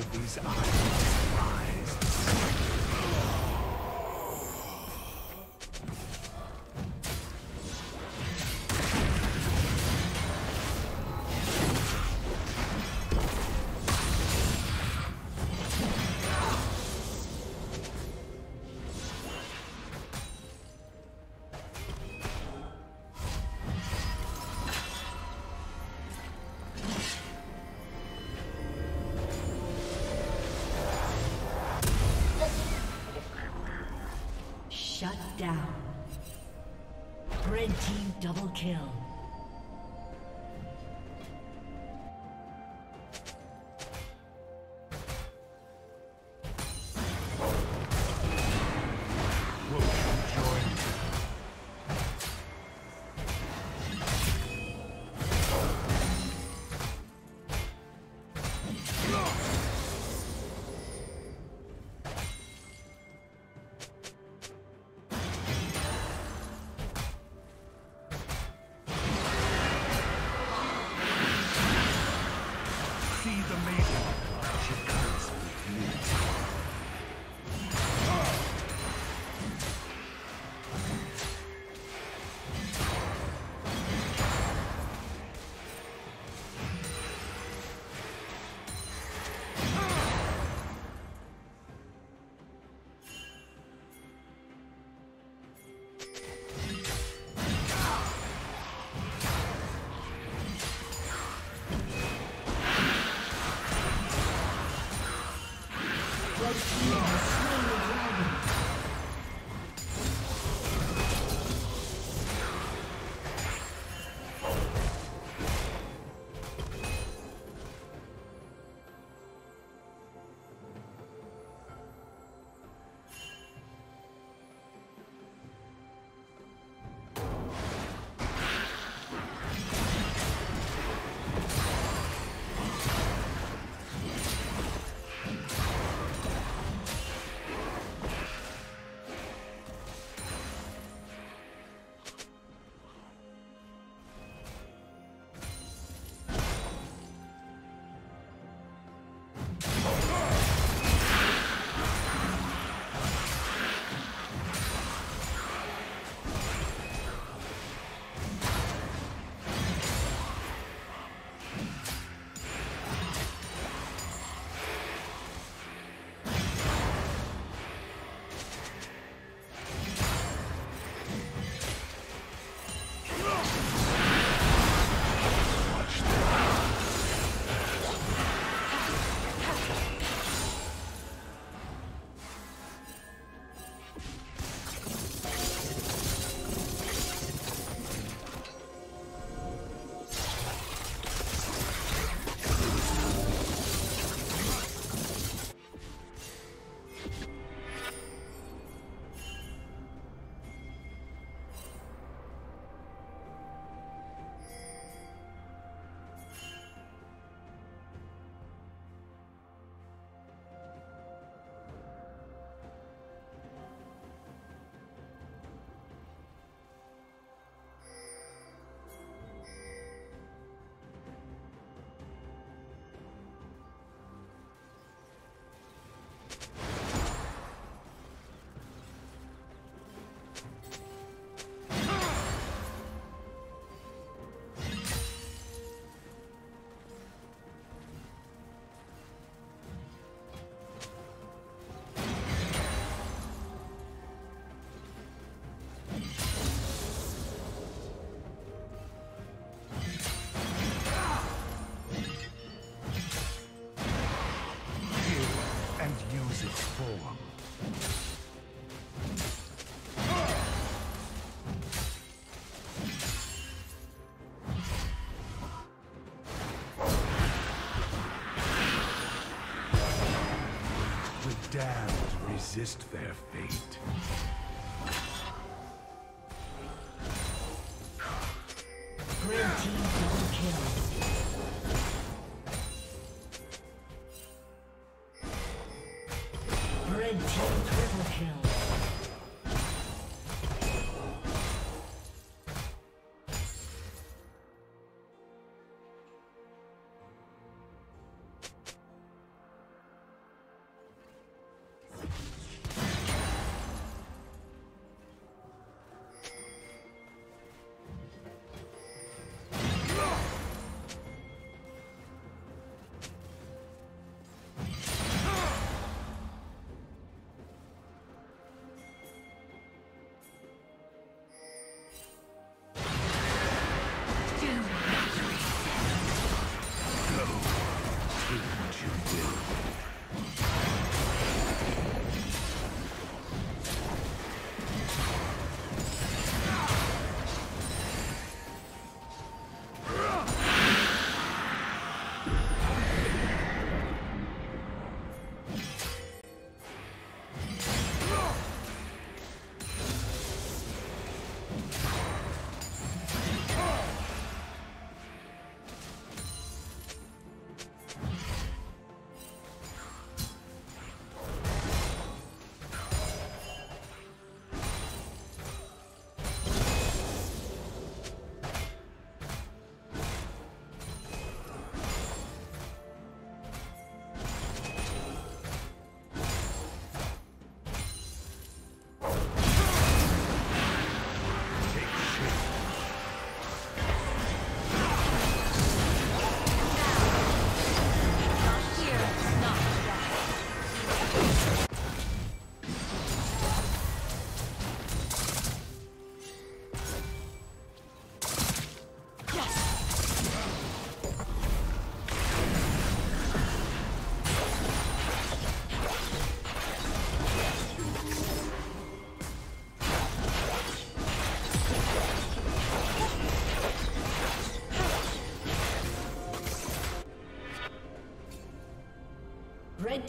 to these eyes. Shut down. Red team double kill. Resist their fate. Red team double kill. Red team triple kill. Red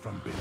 From below.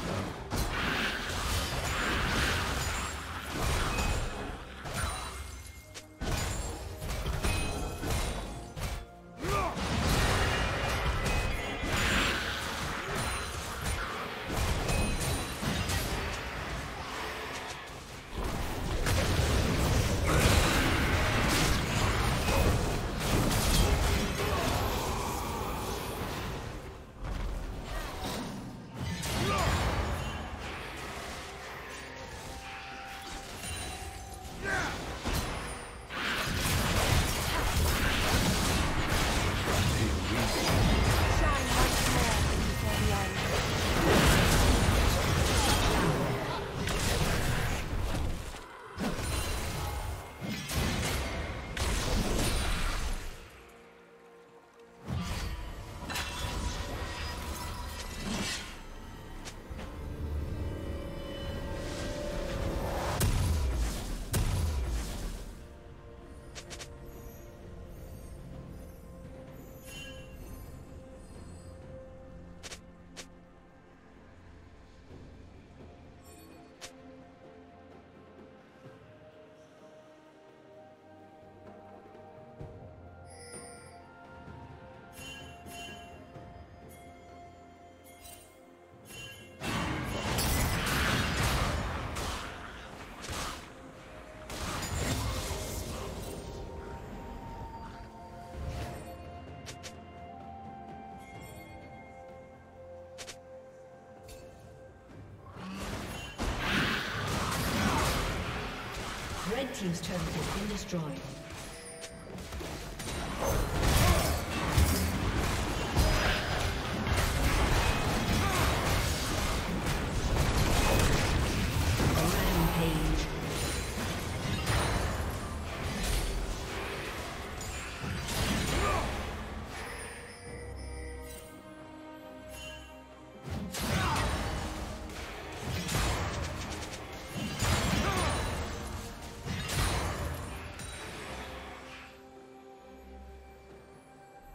Red team's turret has been destroyed.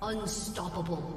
Unstoppable.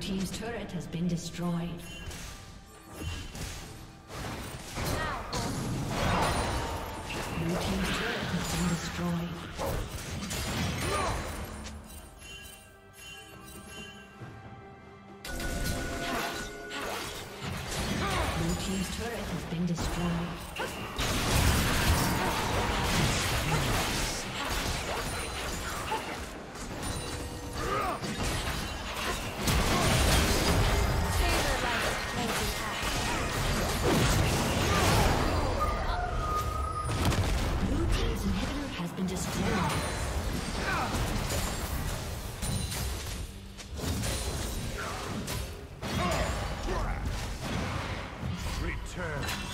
Team's turret has been destroyed. Blue team's turret has been destroyed. Blue team's turret has been destroyed. Turn.